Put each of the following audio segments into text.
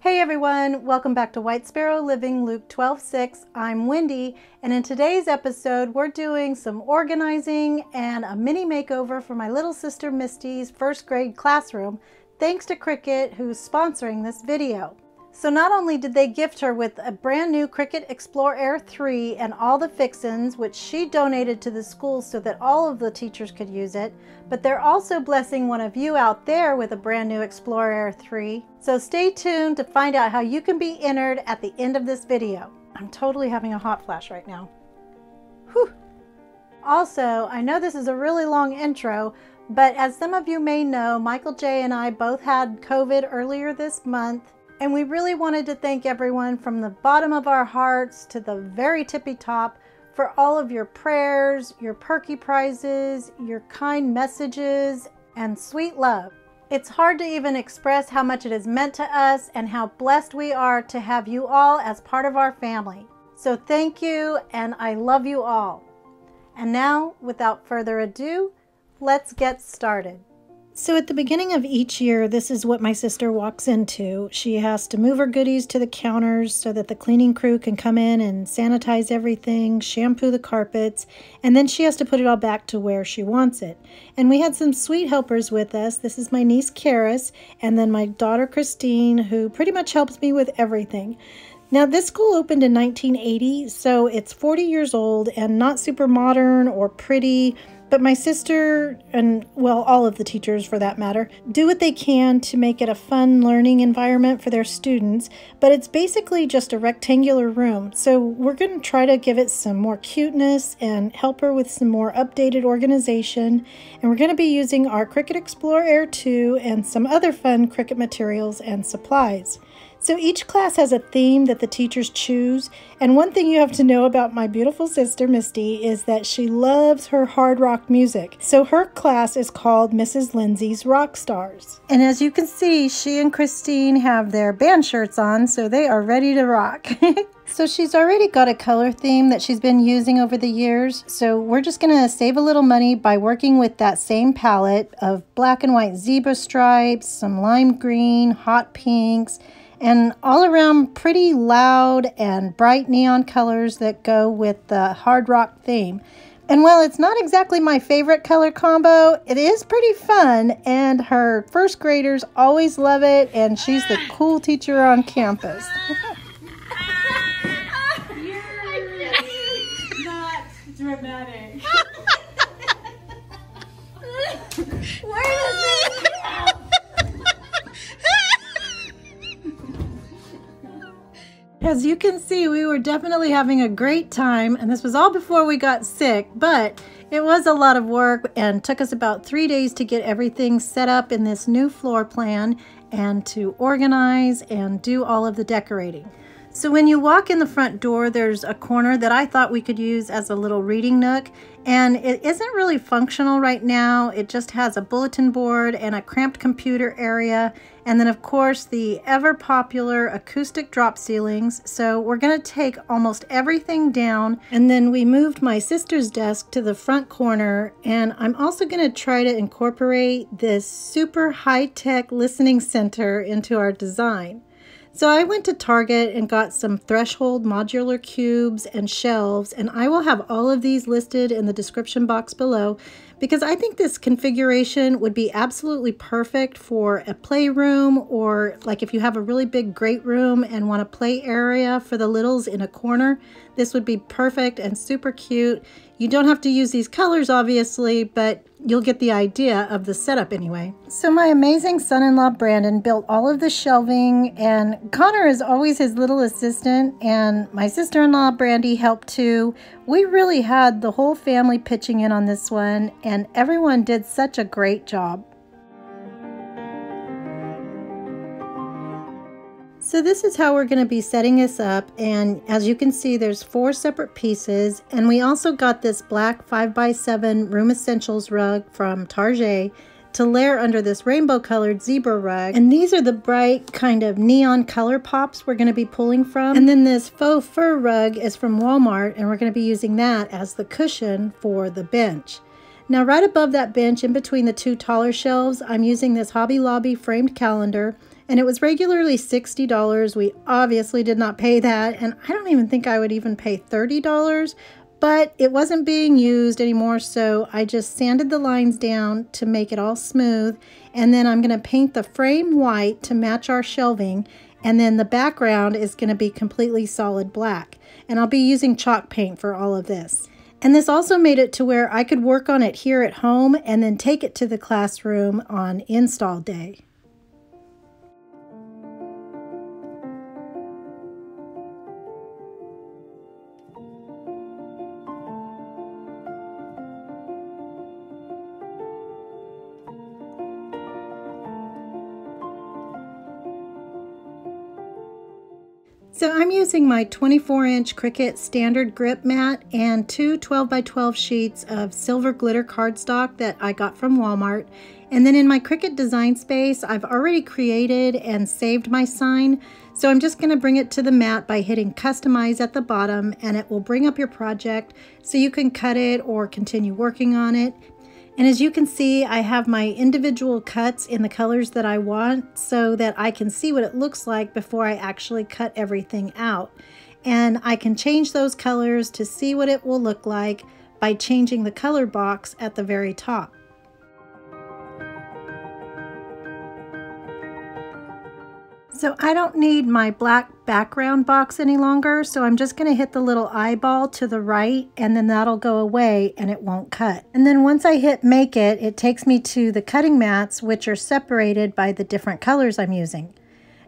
Hey everyone, welcome back to White Sparrow Living, Luke 12:6. I'm Wendy, and in today's episode, we're doing some organizing and a mini makeover for my little sister Misty's first grade classroom, thanks to Cricut, who's sponsoring this video. So not only did they gift her with a brand new Cricut Explore Air 3 and all the fixins, which she donated to the school so that all of the teachers could use it, but they're also blessing one of you out there with a brand new Explore Air 3. So stay tuned to find out how you can be entered at the end of this video. I'm totally having a hot flash right now. Whew. Also, I know this is a really long intro, but as some of you may know, Michael J and I both had COVID earlier this month. And we really wanted to thank everyone from the bottom of our hearts to the very tippy top for all of your prayers, your perky prizes, your kind messages, and sweet love. It's hard to even express how much it has meant to us and how blessed we are to have you all as part of our family. So thank you, and I love you all. And now, without further ado, let's get started. So at the beginning of each year, this is what my sister walks into. She has to move her goodies to the counters so that the cleaning crew can come in and sanitize everything, shampoo the carpets, and then she has to put it all back to where she wants it. And we had some sweet helpers with us. This is my niece, Karis, and then my daughter, Christine, who pretty much helps me with everything. Now, this school opened in 1980, so it's 40 years old and not super modern or pretty. But my sister and, well, all of the teachers for that matter, do what they can to make it a fun learning environment for their students, but it's basically just a rectangular room. So we're going to try to give it some more cuteness and help her with some more updated organization. And we're going to be using our Cricut Explore Air 2 and some other fun Cricut materials and supplies. So each class has a theme that the teachers choose, and one thing you have to know about my beautiful sister Misty is that she loves her hard rock music. So her class is called Mrs. Lindsay's Rock Stars. And as you can see, she and Christine have their band shirts on, so they are ready to rock. So she's already got a color theme that she's been using over the years, so we're just going to save a little money by working with that same palette of black and white zebra stripes, some lime green, hot pinks, and all around pretty loud and bright neon colors that go with the hard rock theme. And while it's not exactly my favorite color combo, it is pretty fun, and her first graders always love it, and she's the cool teacher on campus. You're not dramatic. Where is this? As you can see, we were definitely having a great time, and this was all before we got sick, but it was a lot of work and took us about 3 days to get everything set up in this new floor plan and to organize and do all of the decorating. So when you walk in the front door, there's a corner that I thought we could use as a little reading nook, and it isn't really functional right now. It just has a bulletin board and a cramped computer area, and then of course the ever popular acoustic drop ceilings. So we're going to take almost everything down, and then we moved my sister's desk to the front corner, and I'm also going to try to incorporate this super high-tech listening center into our design. So I went to Target and got some Threshold modular cubes and shelves, and I will have all of these listed in the description box below because I think this configuration would be absolutely perfect for a playroom, or like if you have a really big great room and want a play area for the littles in a corner, this would be perfect and super cute. You don't have to use these colors obviously, but you'll get the idea of the setup anyway. So my amazing son-in-law Brandon built all of the shelving, and Connor is always his little assistant, and my sister-in-law Brandy helped too. We really had the whole family pitching in on this one, and everyone did such a great job. So this is how we're going to be setting this up, and as you can see, there's four separate pieces, and we also got this black 5x7 Room Essentials rug from Tarjay to layer under this rainbow colored zebra rug, and these are the bright kind of neon color pops we're going to be pulling from. And then this faux fur rug is from Walmart, and we're going to be using that as the cushion for the bench. Now right above that bench, in between the two taller shelves, I'm using this Hobby Lobby framed calendar, and it was regularly $60. We obviously did not pay that, and I don't even think I would even pay $30, but it wasn't being used anymore, so I just sanded the lines down to make it all smooth, and then I'm gonna paint the frame white to match our shelving, and then the background is gonna be completely solid black, and I'll be using chalk paint for all of this. And this also made it to where I could work on it here at home and then take it to the classroom on install day. So I'm using my 24-inch Cricut standard grip mat and two 12 by 12 sheets of silver glitter cardstock that I got from Walmart. And then in my Cricut Design Space, I've already created and saved my sign. So I'm just gonna bring it to the mat by hitting Customize at the bottom, and it will bring up your project so you can cut it or continue working on it. And as you can see, I have my individual cuts in the colors that I want so that I can see what it looks like before I actually cut everything out. And I can change those colors to see what it will look like by changing the color box at the very top. So I don't need my black background box any longer, so I'm just gonna hit the little eyeball to the right, and then that'll go away and it won't cut. And then once I hit make it, it takes me to the cutting mats, which are separated by the different colors I'm using.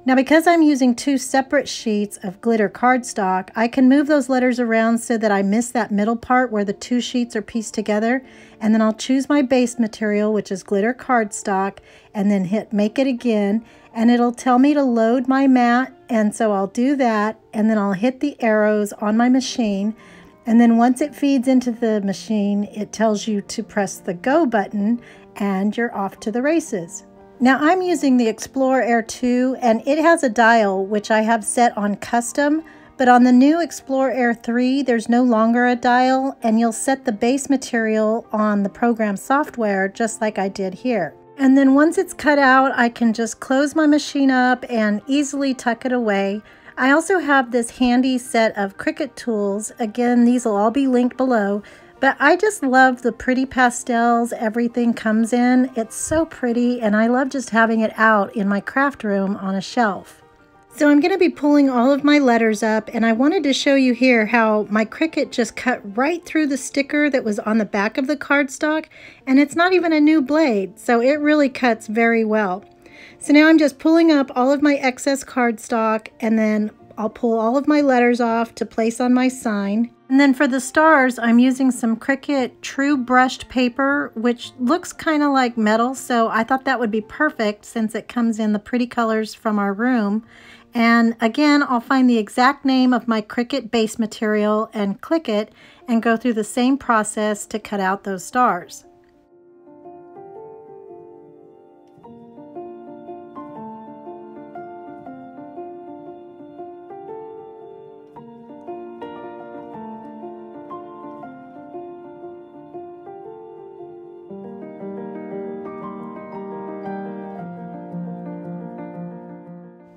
Now, because I'm using two separate sheets of glitter cardstock, I can move those letters around so that I miss that middle part where the two sheets are pieced together. And then I'll choose my base material, which is glitter cardstock, and then hit make it again. And it'll tell me to load my mat, and so I'll do that, and then I'll hit the arrows on my machine, and then once it feeds into the machine, it tells you to press the go button, and you're off to the races. Now I'm using the Explore Air 2, and it has a dial which I have set on custom, but on the new Explore Air 3, there's no longer a dial, and you'll set the base material on the program software just like I did here. And then once it's cut out, I can just close my machine up and easily tuck it away. I also have this handy set of Cricut tools. Again, these will all be linked below, but I just love the pretty pastels everything comes in. It's so pretty, and I love just having it out in my craft room on a shelf. So I'm gonna be pulling all of my letters up, and I wanted to show you here how my Cricut just cut right through the sticker that was on the back of the cardstock, and it's not even a new blade, so it really cuts very well. So now I'm just pulling up all of my excess cardstock, and then I'll pull all of my letters off to place on my sign. And then for the stars, I'm using some Cricut True Brushed Paper, which looks kind of like metal, so I thought that would be perfect since it comes in the pretty colors from our room. And again, I'll find the exact name of my Cricut base material and click it and go through the same process to cut out those stars.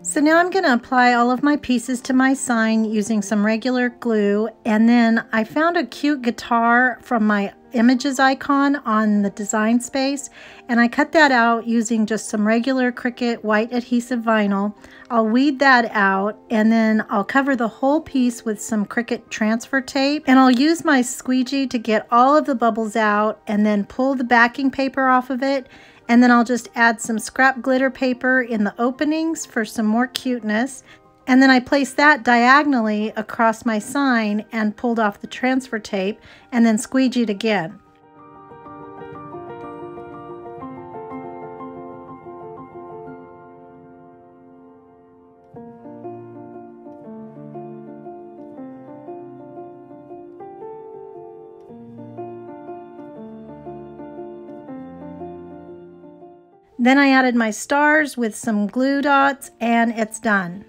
So now I'm gonna apply all of my pieces to my sign using some regular glue, and then I found a cute guitar from my images icon on the Design Space, and I cut that out using just some regular Cricut white adhesive vinyl. I'll weed that out, and then I'll cover the whole piece with some Cricut transfer tape, and I'll use my squeegee to get all of the bubbles out and then pull the backing paper off of it. And then I'll just add some scrap glitter paper in the openings for some more cuteness. And then I placed that diagonally across my sign and pulled off the transfer tape and then squeegeed again. Then I added my stars with some glue dots, and it's done.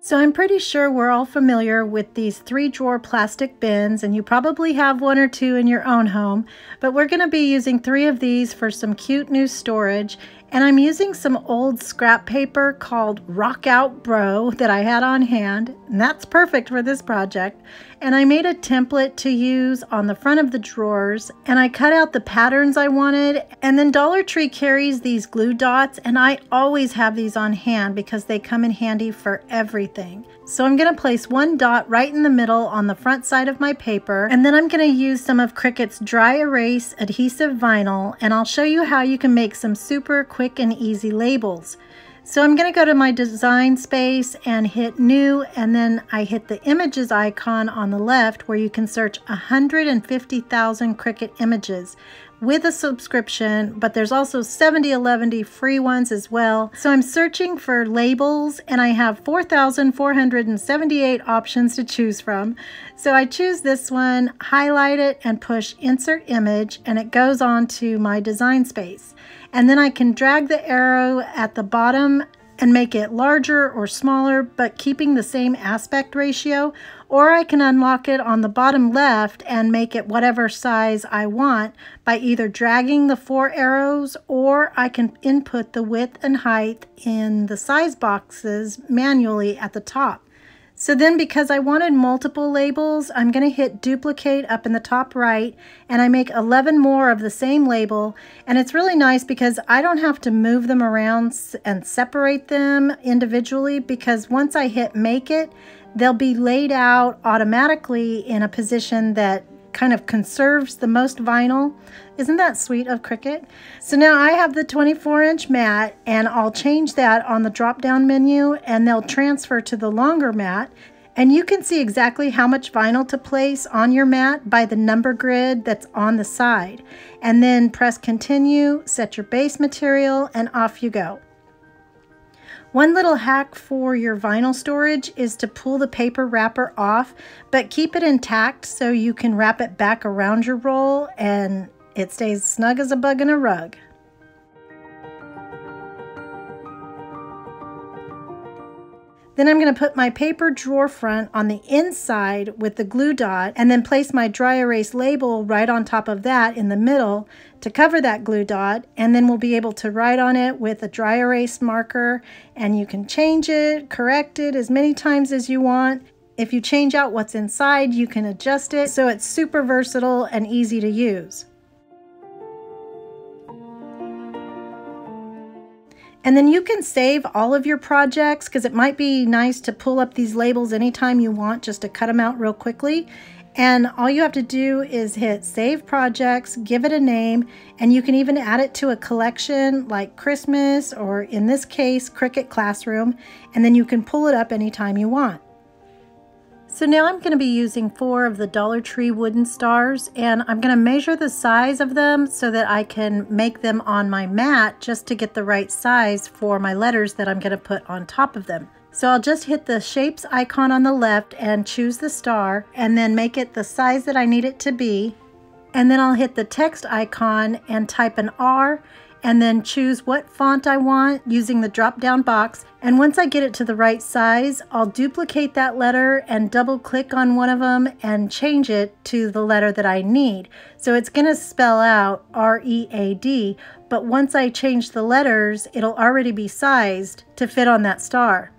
So I'm pretty sure we're all familiar with these 3-drawer plastic bins, and you probably have one or two in your own home, but we're gonna be using 3 of these for some cute new storage. And I'm using some old scrap paper called Rock Out Bro that I had on hand, and that's perfect for this project. And I made a template to use on the front of the drawers, and I cut out the patterns I wanted. And then Dollar Tree carries these glue dots, and I always have these on hand because they come in handy for everything. So I'm gonna place one dot right in the middle on the front side of my paper, and then I'm gonna use some of Cricut's dry erase adhesive vinyl, and I'll show you how you can make some super quick and easy labels. So I'm gonna go to my design space and hit new, and then I hit the images icon on the left where you can search 150,000 Cricut images with a subscription, but there's also 70, 110 free ones as well. So I'm searching for labels, and I have 4,478 options to choose from. So I choose this one, highlight it, and push insert image, and it goes on to my design space. And then I can drag the arrow at the bottom and make it larger or smaller, but keeping the same aspect ratio, or I can unlock it on the bottom left and make it whatever size I want by either dragging the four arrows, or I can input the width and height in the size boxes manually at the top. So then, because I wanted multiple labels, I'm going to hit duplicate up in the top right, and I make 11 more of the same label. And it's really nice because I don't have to move them around and separate them individually, because once I hit make it, they'll be laid out automatically in a position that kind of conserves the most vinyl. Isn't that sweet of Cricut? So now I have the 24-inch mat, and I'll change that on the drop-down menu, and they'll transfer to the longer mat. And you can see exactly how much vinyl to place on your mat by the number grid that's on the side. And then press continue, set your base material, and off you go. One little hack for your vinyl storage is to pull the paper wrapper off, but keep it intact so you can wrap it back around your roll and it stays snug as a bug in a rug. Then I'm going to put my paper drawer front on the inside with the glue dot, and then place my dry erase label right on top of that in the middle to cover that glue dot, and then we'll be able to write on it with a dry erase marker, and you can change it, correct it as many times as you want. If you change out what's inside, you can adjust it, so it's super versatile and easy to use. And then you can save all of your projects, because it might be nice to pull up these labels anytime you want, just to cut them out real quickly. And all you have to do is hit save projects, give it a name, and you can even add it to a collection like Christmas, or in this case, Cricut Classroom, and then you can pull it up anytime you want. So now I'm going to be using 4 of the Dollar Tree wooden stars, and I'm going to measure the size of them so that I can make them on my mat just to get the right size for my letters that I'm going to put on top of them. So I'll just hit the shapes icon on the left and choose the star, and then make it the size that I need it to be. And then I'll hit the text icon and type an R, and then choose what font I want using the drop-down box. And once I get it to the right size, I'll duplicate that letter and double-click on one of them and change it to the letter that I need. So it's gonna spell out R-E-A-D, but once I change the letters, it'll already be sized to fit on that star.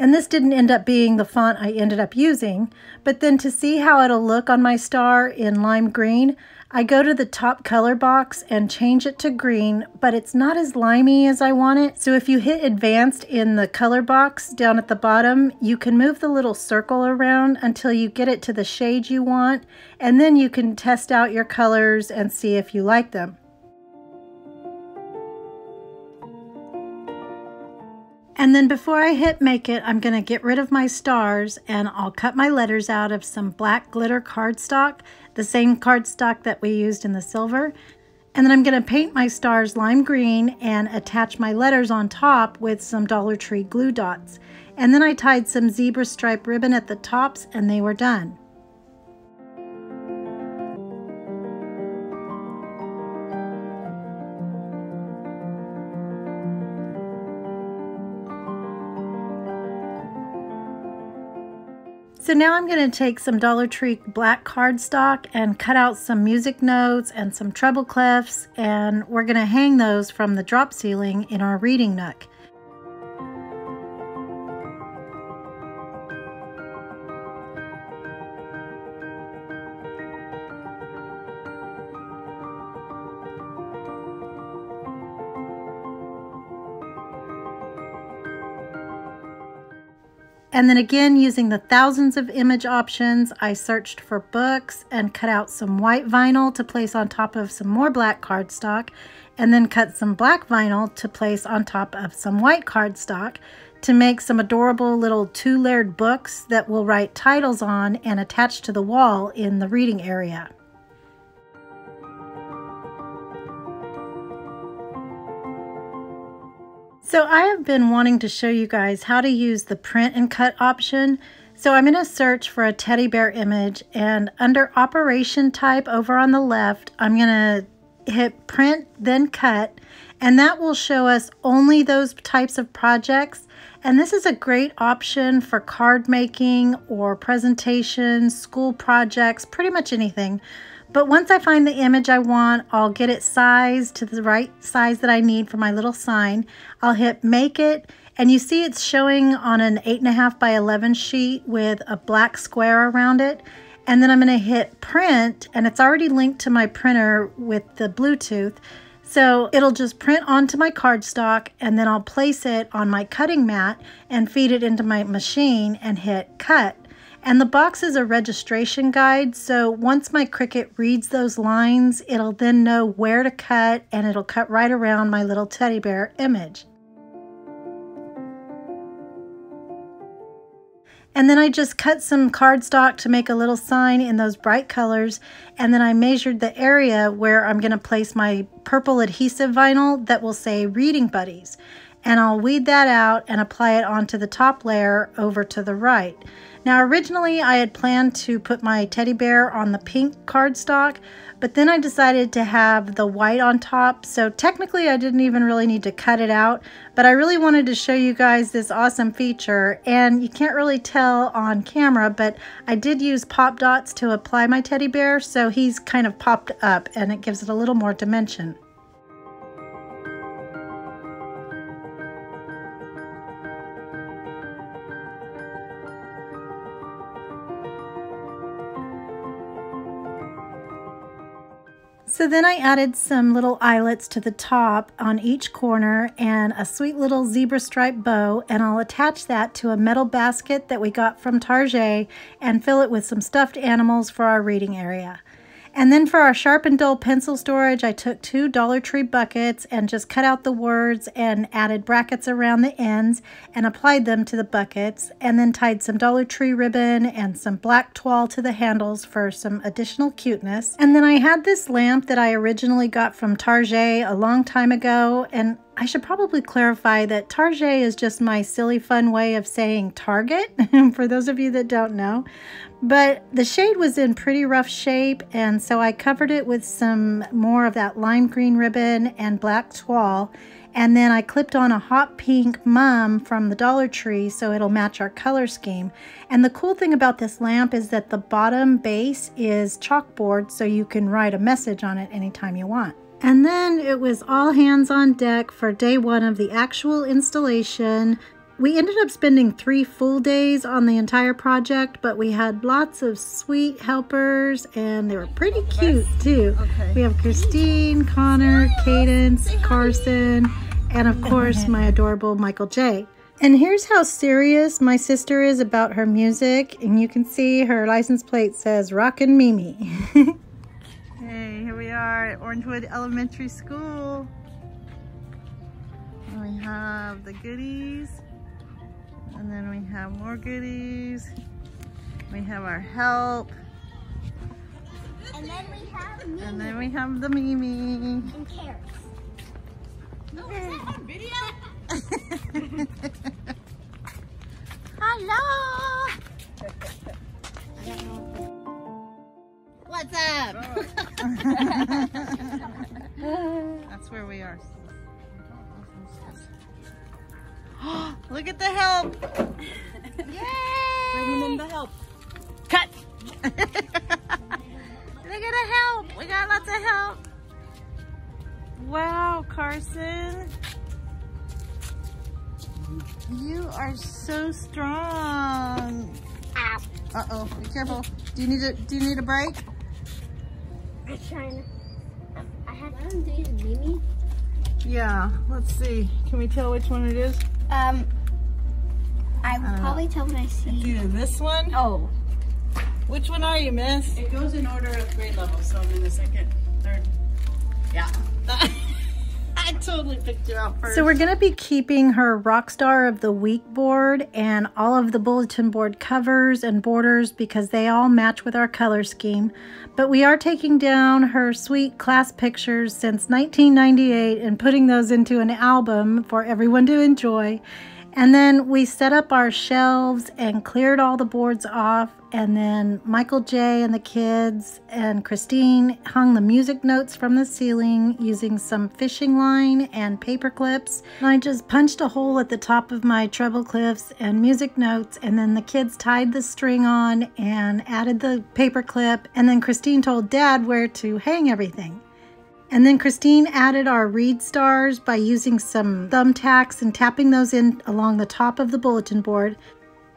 And this didn't end up being the font I ended up using, but then to see how it'll look on my star in lime green, I go to the top color box and change it to green, but it's not as limey as I want it. So if you hit advanced in the color box down at the bottom, you can move the little circle around until you get it to the shade you want, and then you can test out your colors and see if you like them. And then before I hit make it, I'm gonna get rid of my stars, and I'll cut my letters out of some black glitter cardstock, the same cardstock that we used in the silver. And then I'm gonna paint my stars lime green and attach my letters on top with some Dollar Tree glue dots. And then I tied some zebra stripe ribbon at the tops, and they were done. So now I'm going to take some Dollar Tree black cardstock and cut out some music notes and some treble clefs, and we're going to hang those from the drop ceiling in our reading nook. And then again, using the thousands of image options, I searched for books and cut out some white vinyl to place on top of some more black cardstock, and then cut some black vinyl to place on top of some white cardstock to make some adorable little two-layered books that we'll write titles on and attach to the wall in the reading area. So I have been wanting to show you guys how to use the print and cut option. So I'm going to search for a teddy bear image, and under operation type over on the left, I'm going to hit print then cut, and that will show us only those types of projects. And this is a great option for card making or presentations, school projects, pretty much anything. But once I find the image I want, I'll get it sized to the right size that I need for my little sign. I'll hit make it, and you see it's showing on an 8.5 by 11 sheet with a black square around it. And then I'm going to hit print, and it's already linked to my printer with the Bluetooth. So it'll just print onto my cardstock, and then I'll place it on my cutting mat and feed it into my machine and hit cut. And the box is a registration guide, so once my Cricut reads those lines, it'll then know where to cut, and it'll cut right around my little teddy bear image. And then I just cut some cardstock to make a little sign in those bright colors, and then I measured the area where I'm going to place my purple adhesive vinyl that will say Reading Buddies. And I'll weed that out and apply it onto the top layer over to the right. Now originally I had planned to put my teddy bear on the pink cardstock, but then I decided to have the white on top, so technically I didn't even really need to cut it out, but I really wanted to show you guys this awesome feature. And you can't really tell on camera, but I did use pop dots to apply my teddy bear, so he's kind of popped up, and it gives it a little more dimension. So then I added some little eyelets to the top on each corner and a sweet little zebra stripe bow, and I'll attach that to a metal basket that we got from Tarjay and fill it with some stuffed animals for our reading area. And then for our sharp and dull pencil storage, I took two Dollar Tree buckets and just cut out the words and added brackets around the ends and applied them to the buckets, and then tied some Dollar Tree ribbon and some black toile to the handles for some additional cuteness. And then I had this lamp that I originally got from Tarjay a long time ago, and I should probably clarify that Tarjay is just my silly fun way of saying Target, for those of you that don't know. But the shade was in pretty rough shape, and so I covered it with some more of that lime green ribbon and black toile, and then I clipped on a hot pink mum from the Dollar Tree so it'll match our color scheme. And the cool thing about this lamp is that the bottom base is chalkboard, so you can write a message on it anytime you want. And then it was all hands on deck for day 1 of the actual installation. We ended up spending 3 full days on the entire project, but we had lots of sweet helpers, and they were pretty cute too. Okay. We have Christine, Connor, Cadence, Carson, and of course my adorable Michael J. And here's how serious my sister is about her music, and you can see her license plate says Rockin' Mimi. Hey, here we are at Orangewood Elementary School. And we have the goodies, and then we have more goodies. We have our help, and then we have Mimi. And then we have the Mimi and Karis. No, is that our video? Hello. What's up? That's where we are. Look at the help! Yay! Bringing in the help. Cut. They're gonna help. We got lots of help. Wow, Carson. You are so strong. Ow. Uh-oh, be careful. Do you need a break? I'm trying to, I have to do the gimme. Yeah, let's see. Can we tell which one it is? I would probably tell when I see you. This one? Oh. Which one are you, miss? It goes in order of grade level, so I'm in the second, third. Yeah. I totally picked you out first. So we're going to be keeping her Rockstar of the Week board and all of the bulletin board covers and borders because they all match with our color scheme. But we are taking down her sweet class pictures since 1998 and putting those into an album for everyone to enjoy. And then we set up our shelves and cleared all the boards off. And then Michael J and the kids and Christine hung the music notes from the ceiling using some fishing line and paper clips. And I just punched a hole at the top of my treble clips and music notes. And then the kids tied the string on and added the paper clip. And then Christine told Dad where to hang everything. And then Christine added our reed stars by using some thumbtacks and tapping those in along the top of the bulletin board.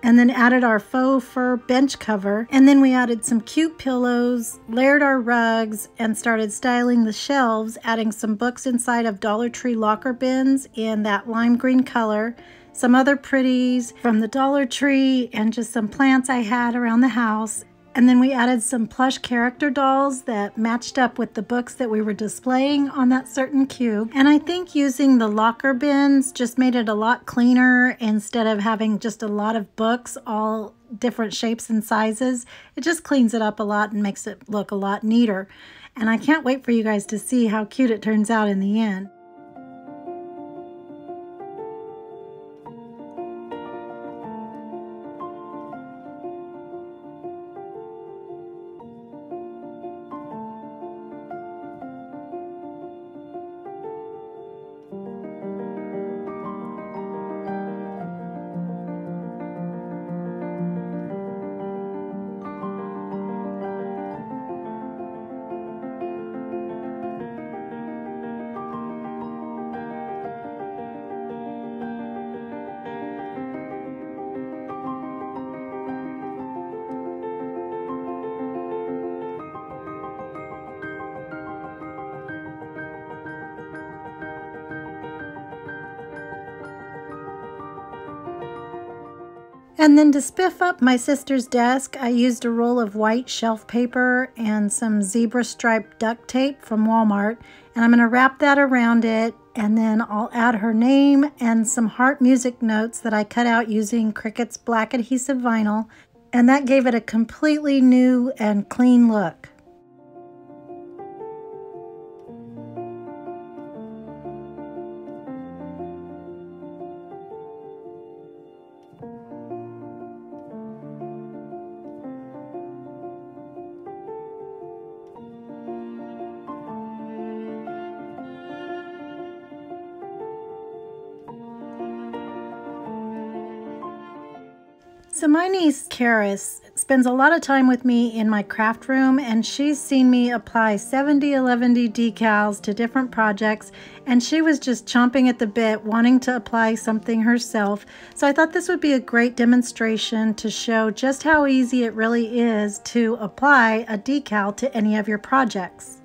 And then added our faux fur bench cover. And then we added some cute pillows, layered our rugs, and started styling the shelves, adding some books inside of Dollar Tree locker bins in that lime green color, some other pretties from the Dollar Tree, and just some plants I had around the house. And then we added some plush character dolls that matched up with the books that we were displaying on that certain cube. And I think using the locker bins just made it a lot cleaner instead of having just a lot of books, all different shapes and sizes. It just cleans it up a lot and makes it look a lot neater. And I can't wait for you guys to see how cute it turns out in the end. And then to spiff up my sister's desk, I used a roll of white shelf paper and some zebra striped duct tape from Walmart. And I'm going to wrap that around it, and then I'll add her name and some heart music notes that I cut out using Cricut's black adhesive vinyl. And that gave it a completely new and clean look. So my niece Karis spends a lot of time with me in my craft room, and she's seen me apply 7011D decals to different projects, and she was just chomping at the bit wanting to apply something herself. So I thought this would be a great demonstration to show just how easy it really is to apply a decal to any of your projects.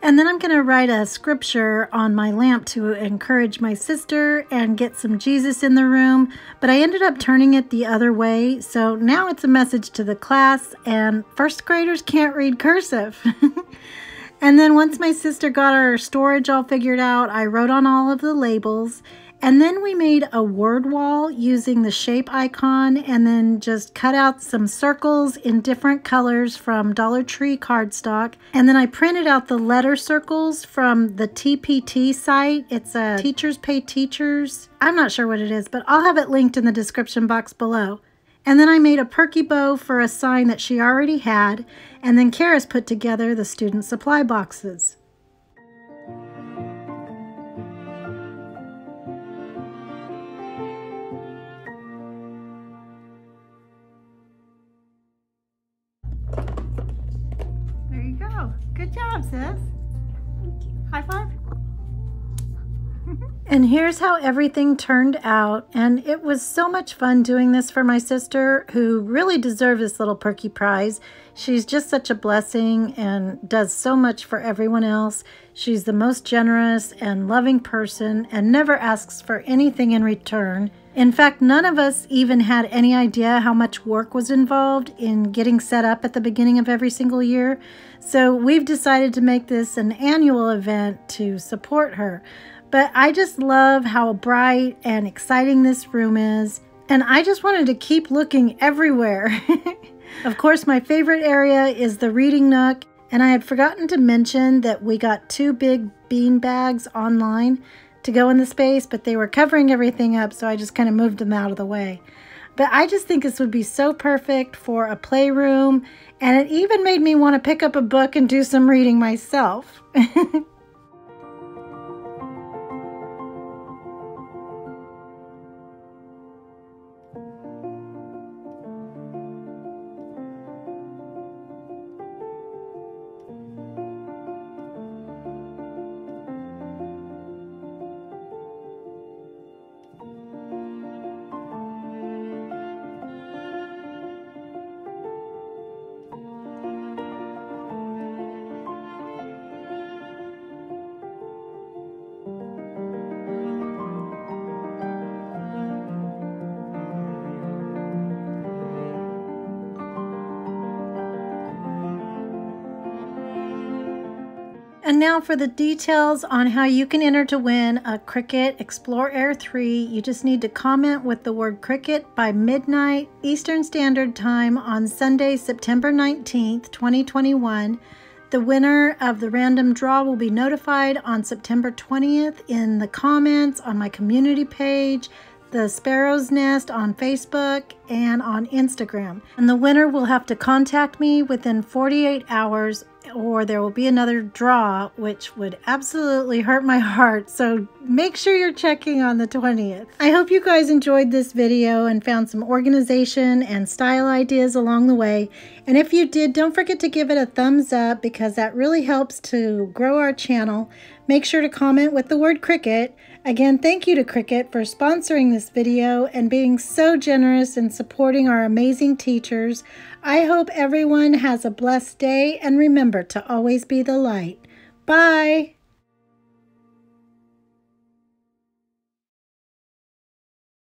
And then I'm going to write a scripture on my lamp to encourage my sister and get some Jesus in the room, but I ended up turning it the other way, so now it's a message to the class, and first graders can't read cursive. And then once my sister got our storage all figured out, I wrote on all of the labels, and then we made a word wall using the shape icon, and then just cut out some circles in different colors from Dollar Tree cardstock. And then I printed out the letter circles from the TPT site. It's a Teachers Pay Teachers. I'm not sure what it is, but I'll have it linked in the description box below. And then I made a perky bow for a sign that she already had. and then Karis put together the student supply boxes. There you go. Good job, sis. Thank you. High five. And here's how everything turned out, and it was so much fun doing this for my sister, who really deserved this little Perky prize. She's just such a blessing and does so much for everyone else. She's the most generous and loving person and never asks for anything in return. In fact, none of us even had any idea how much work was involved in getting set up at the beginning of every single year, so we've decided to make this an annual event to support her. But I just love how bright and exciting this room is, and I just wanted to keep looking everywhere. Of course, my favorite area is the reading nook, and I had forgotten to mention that we got two big bean bags online to go in the space, but they were covering everything up, so I just kind of moved them out of the way. But I just think this would be so perfect for a playroom, and it even made me want to pick up a book and do some reading myself. And now for the details on how you can enter to win a Cricut Explore Air 3, you just need to comment with the word Cricut by midnight Eastern Standard Time on Sunday, September 19th, 2021. The winner of the random draw will be notified on September 20th in the comments on my community page, The Sparrow's Nest on Facebook and on Instagram. And the winner will have to contact me within 48 hours or there will be another draw, which would absolutely hurt my heart. So make sure you're checking on the 20th. I hope you guys enjoyed this video and found some organization and style ideas along the way. And if you did, don't forget to give it a thumbs up because that really helps to grow our channel. Make sure to comment with the word Cricut. Again, thank you to Cricut for sponsoring this video and being so generous in supporting our amazing teachers. I hope everyone has a blessed day and remember to always be the light. Bye!